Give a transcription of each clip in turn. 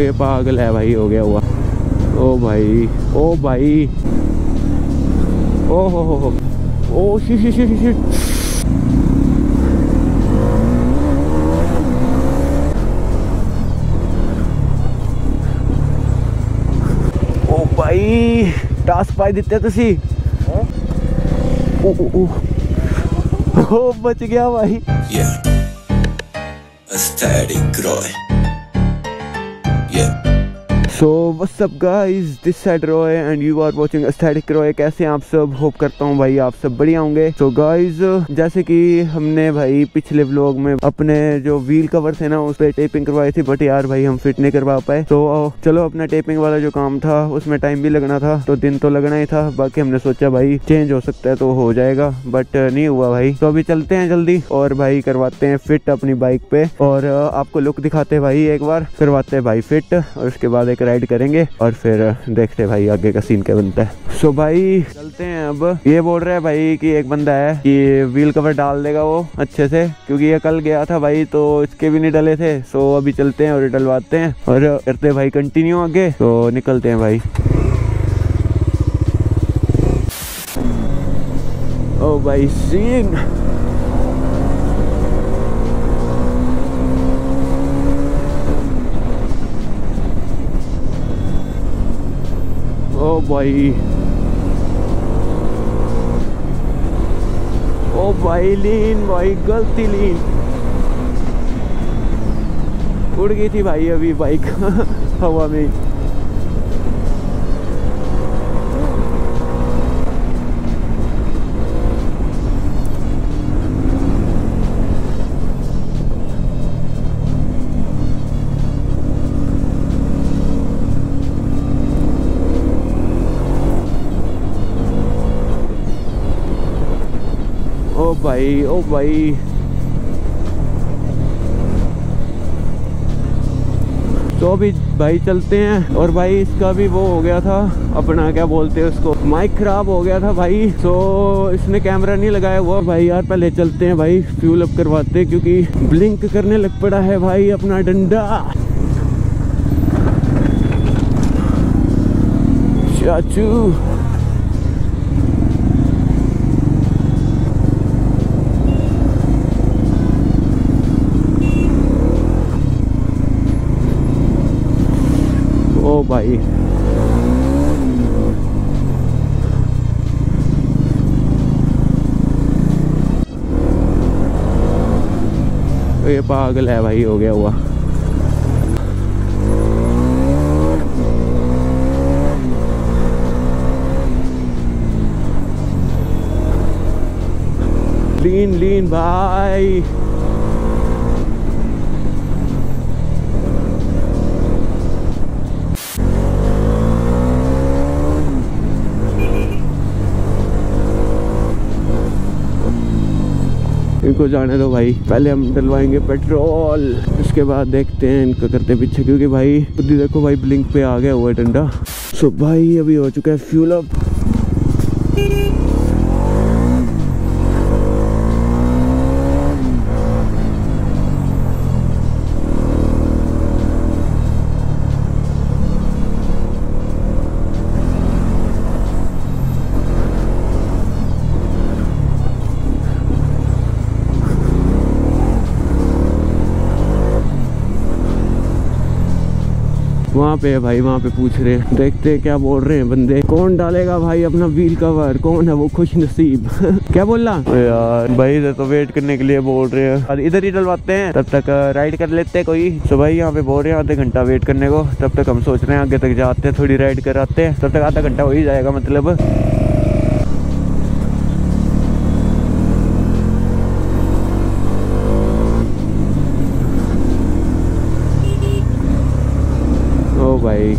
ये पागल है भाई, हो गया हुआ। ओ भाई, ओ भाई, ओ हो हो, ओ शिट शिट शिट शिट। टास पाई दिते तुसी। ओ बच गया भाई। Aesthetic Roy। So what's up guys? This side Roy and you are watching Aesthetic Roy। कैसे आप सब? होप करता हूँ भाई आप सब बढ़िया होंगे। तो गाइज जैसे कि हमने भाई पिछले व्लॉग में अपने जो व्हील कवर थे ना उस पर टेपिंग करवाई थी, बट यार भाई हम फिट नहीं करवा पाए। तो चलो अपना टेपिंग वाला जो काम था उसमें टाइम भी लगना था, तो दिन तो लगना ही था। बाकी हमने सोचा भाई चेंज हो सकता है तो हो जाएगा, बट नहीं हुआ भाई। तो अभी चलते हैं जल्दी और भाई करवाते हैं फिट अपनी बाइक पे, और आपको लुक दिखाते भाई, एक बार करवाते भाई फिट, और उसके बाद एक राइड करेंगे और फिर देखते हैं भाई आगे का सीन क्या बनता है। सो भाई चलते हैं। अब ये बोल रहा है भाई कि एक बंदा है कि व्हील कवर डाल देगा वो अच्छे से, क्योंकि ये कल गया था भाई तो इसके भी नहीं डले थे। सो अभी चलते हैं और डलवाते हैं और करते हैं भाई कंटिन्यू आगे। तो निकलते हैं भाई। ओ भाई सीन, ओ भाई, ओ भाई लीन भाई, गलती लीन उड़ गई थी भाई अभी बाइक हवा में। भाई ओ भाई, तो अभी भाई चलते हैं। और भाई इसका भी वो हो गया था अपना, क्या बोलते हैं उसको, माइक खराब हो गया था भाई। तो इसने कैमरा नहीं लगाया हुआ भाई। यार पहले चलते हैं भाई फ्यूल अप करवाते हैं, क्योंकि ब्लिंक करने लग पड़ा है भाई अपना डंडा। चाचू भाई, ये पागल है भाई, हो गया हुआ। लीन लीन भाई, इनको जाने दो भाई। पहले हम डलवाएंगे पेट्रोल, उसके बाद देखते हैं इनको करते पीछे, क्योंकि भाई खुद ही देखो भाई ब्लिंक पे आ गया हुआ डंडा। सो भाई अभी हो चुका है फ्यूल अप। वहाँ पे भाई, वहाँ पे पूछ रहे हैं, देखते हैं क्या बोल रहे हैं बंदे। कौन डालेगा भाई अपना व्हील कवर, कौन है वो खुश नसीब क्या बोल रहा यार भाई, इधर तो वेट करने के लिए बोल रहे हैं और इधर ही डलवाते हैं, तब तक राइड कर लेते हैं कोई। तो भाई यहाँ पे बोल रहे हैं आधा घंटा वेट करने को, तब तक हम सोच रहे हैं आगे तक जाते हैं, थोड़ी राइड कराते हैं, तब तक आधा घंटा हो ही जाएगा मतलब। भाई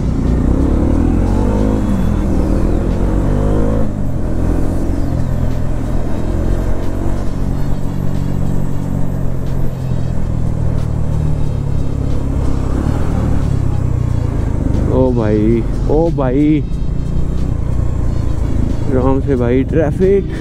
ओ भाई, ओ भाई राम से भाई, ट्रैफिक।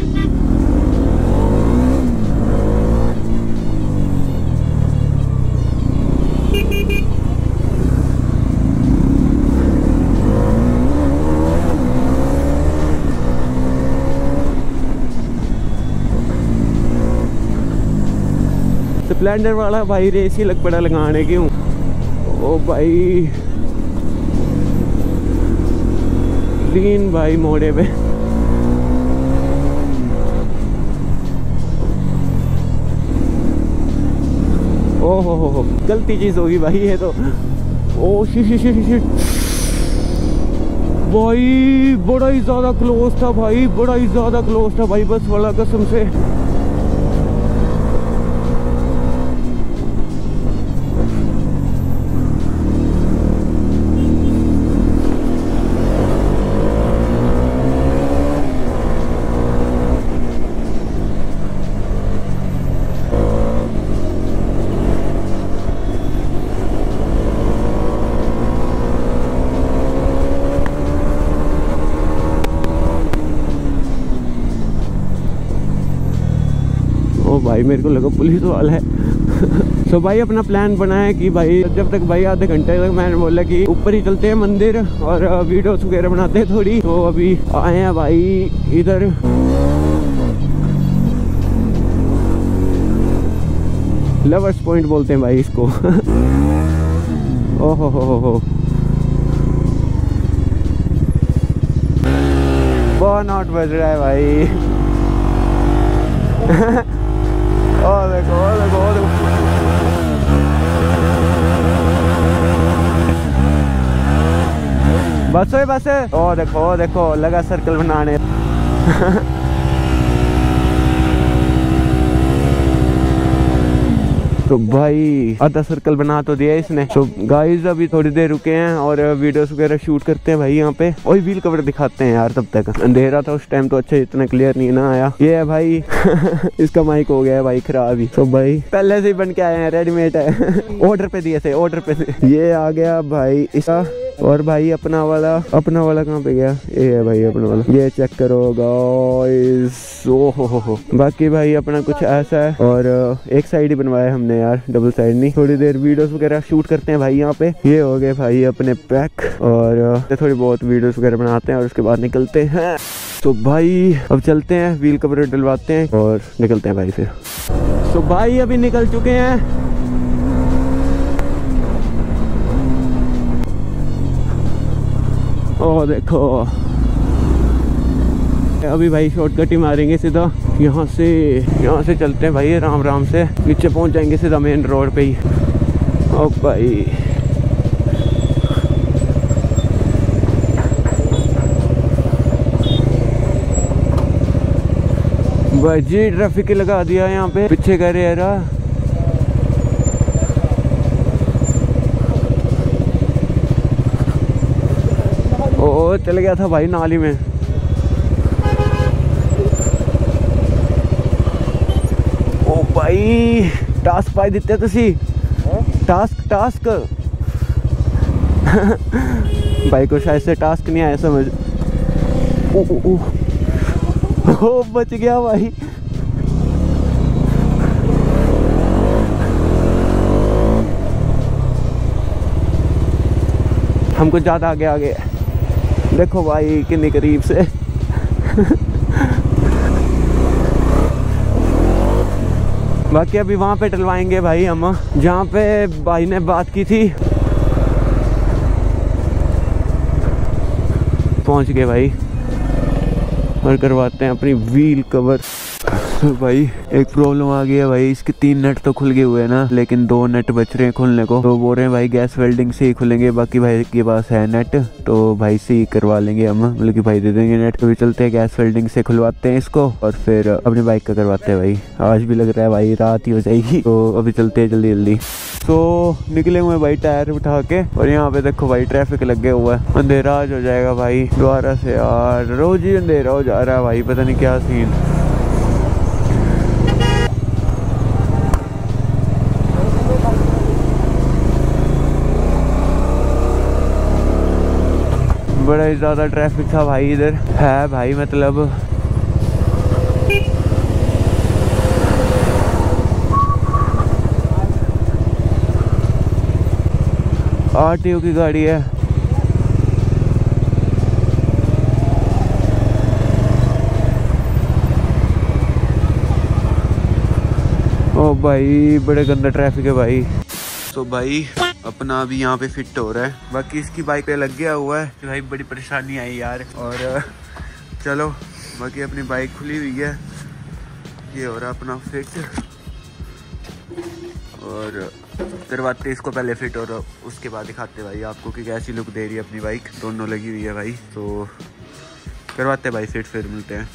स्प्लेंडर वाला भाई रेस ही लग पड़ा लगाने क्यों। ओ भाई ग्रीन भाई मोड़े पे हो गलती चीज होगी भाई ये तो। ओ शिट शिट शिट शिट भाई बड़ा ही ज्यादा क्लोज था भाई, बड़ा ही ज्यादा क्लोज था भाई, बस वाला कसम से। भाई मेरे को लगा पुलिस वाला है। तो भाई अपना प्लान बनाया कि भाई जब तक भाई आधे घंटे तक मैंने बोला कि ऊपर ही चलते हैं मंदिर और वीडियोस वगैरह बनाते हैं थोड़ी। तो अभी आए हैं भाई इधर। लवर्स पॉइंट बोलते हैं भाई इसको। ओहो हो बहुत नॉट बज रहा है भाई। और देखो और देखो और देखो बस है बस है। और देखो और देखो लगा सर्कल बनाने। तो भाई आधा सर्कल बना तो दिया इसने। तो गाइस अभी थोड़ी देर रुके हैं और वीडियोस वगैरह शूट करते हैं भाई यहाँ पे। और व्हील कवर दिखाते हैं यार, तब तक अंधेरा था उस टाइम तो अच्छा इतना क्लियर नहीं ना आया। ये है भाई। इसका माइक हो गया है भाई खराब ही। तो भाई पहले से ही बन के आए हैं, रेडीमेड है। ऑर्डर पे दिए थे, ऑर्डर पे थे। ये आ गया भाई इसका। और भाई अपना वाला कहाँ पे गया? ये है भाई अपना वाला, ये चेक करो गाइस। ओहो बाकी भाई अपना कुछ ऐसा है। और एक साइड ही बनवाया हमने यार, डबल साइड नहीं। थोड़ी देर वीडियोस वगैरह शूट करते हैं भाई यहाँ पे। ये हो गए भाई अपने पैक और थोड़ी बहुत वीडियोस वगैरह बनाते हैं और उसके बाद निकलते हैं। तो भाई अब चलते हैं, व्हील कवर डलवाते हैं और निकलते हैं भाई फिर। तो भाई अभी निकल चुके हैं। ओ देखो अभी भाई शॉर्टकट ही मारेंगे सीधा यहाँ से चलते हैं भाई राम राम से, पीछे पहुँच जाएंगे सीधा मेन रोड पे ही। ओ भाई भाई जी ट्रैफिक लगा दिया यहाँ पे, पीछे कर रहा चल गया था भाई नाली में। ओ भाई टास्क पाई देते तुसी, टास्क टास्क। भाई को शायद से टास्क नहीं आया समझ। ओ, ओ, ओ, ओ बच गया भाई। हमको ज्यादा आगे आगे देखो भाई कितने करीब से। बाकी अभी वहाँ पे टलवाएंगे भाई हम जहाँ पे भाई ने बात की थी। पहुँच गए भाई और करवाते हैं अपनी व्हील कवर। तो भाई एक प्रॉब्लम आ गई है भाई, इसके 3 नट तो खुल गए हुए हैं ना, लेकिन 2 नट बच रहे हैं खुलने को। तो बोल रहे हैं भाई गैस वेल्डिंग से ही खुलेंगे, बाकी भाई के पास है नट तो भाई से ही करवा लेंगे हम, मतलब कि भाई दे देंगे नट। तो भी चलते हैं गैस वेल्डिंग से खुलवाते हैं इसको और फिर अपनी बाइक का करवाते हैं भाई। आज भी लग रहा है भाई रात ही हो जाएगी, तो अभी चलते हैं जल्दी जल्दी। तो निकले हुए भाई टायर उठा के और यहाँ पे देखो भाई ट्रैफिक लग गया हुआ है। अंधेरा हो जाएगा भाई दोबारा से यार, रोज ही अंधेरा हो जा रहा है भाई, पता नहीं क्या सीन। बड़ा ही ज़्यादा ट्रैफिक था भाई इधर है भाई, मतलब आरटीओ की गाड़ी है। ओ ओ भाई बड़े गंदा ट्रैफिक है भाई। तो भाई अपना अभी यहाँ पे फिट हो रहा है, बाकी इसकी बाइक पे लग गया हुआ है तो भाई बड़ी परेशानी आई यार। और चलो बाकी अपनी बाइक खुली हुई है, ये हो रहा अपना फिट और करवाते इसको पहले फिट और उसके बाद दिखाते भाई आपको कि कैसी लुक दे रही है अपनी बाइक। दोनों लगी हुई है भाई तो करवाते भाई फिट, फिर मिलते हैं।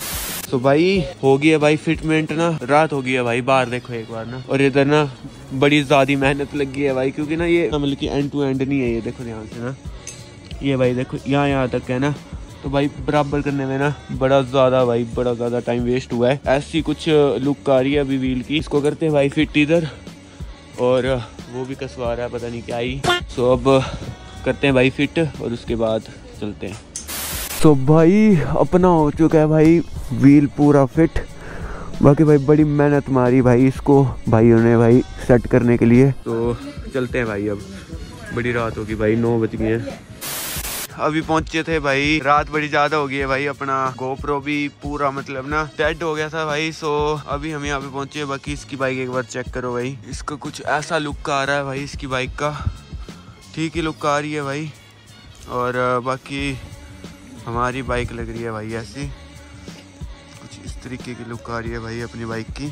तो भाई हो गई है भाई फिटमेंट ना, रात हो गई है भाई, बाहर देखो एक बार ना। और इधर ना बड़ी ज़्यादा मेहनत लगी है भाई क्योंकि ना ये मतलब कि एंड टू एंड नहीं है, ये देखो यहाँ से ना, ये भाई देखो यहाँ यहाँ तक है ना, तो भाई बराबर करने में ना बड़ा ज़्यादा टाइम वेस्ट हुआ है। ऐसी कुछ लुक आ रही है अभी व्हील की, इसको करते हैं भाई फिट इधर। और वो भी कसवा रहा है पता नहीं क्या ही। सो अब करते हैं भाई फिट और उसके बाद चलते हैं। सो भाई अपना हो चुका है भाई व्हील पूरा फिट, बाकी भाई बड़ी मेहनत मारी भाई इसको भाइयों ने भाई सेट करने के लिए। तो चलते हैं भाई, अब बड़ी रात होगी भाई, 9 बज गए हैं। अभी पहुंचे थे भाई, रात बड़ी ज्यादा हो गई है भाई, अपना गोप्रो भी पूरा मतलब ना डेड हो गया था भाई। सो अभी हम यहाँ पे पहुंचे। बाकी इसकी बाइक एक बार चेक करो भाई, इसका कुछ ऐसा लुक आ रहा है भाई, इसकी बाइक का ठीक ही लुक आ रही है भाई। और बाकी हमारी बाइक लग रही है भाई ऐसी, कुछ इस तरीके की लुक आ रही है भाई अपनी बाइक की।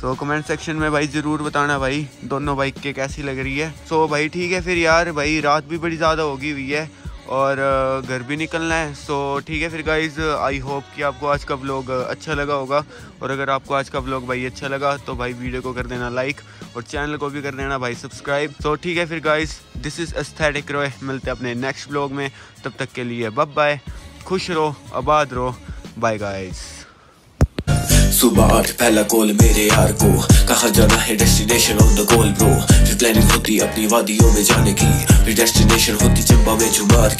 सो कमेंट सेक्शन में भाई ज़रूर बताना भाई दोनों बाइक के कैसी लग रही है। सो भाई ठीक है फिर यार, भाई रात भी बड़ी ज़्यादा होगी हुई है और घर भी निकलना है। सो ठीक है फिर गाइज़, आई होप कि आपको आज का व्लॉग अच्छा लगा होगा। और अगर आपको आज का व्लॉग भाई अच्छा लगा तो भाई वीडियो को कर देना लाइक और चैनल को भी कर देना भाई सब्सक्राइब। तो ठीक है फिर guys, this is aesthetic Roy, मिलते हैं अपने नेक्स्ट व्लॉग में, तब तक के लिए बाय बाय, खुश रहो आबाद रहो, बाय गाइज़। सुबह 8 पहला कॉल मेरे यार को, कहा जाना है destination of the goal bro. फिर प्लानिंग होती अपनी वादियों में जाने की, फिर डेस्टिनेशन होती चंबा में जुबार।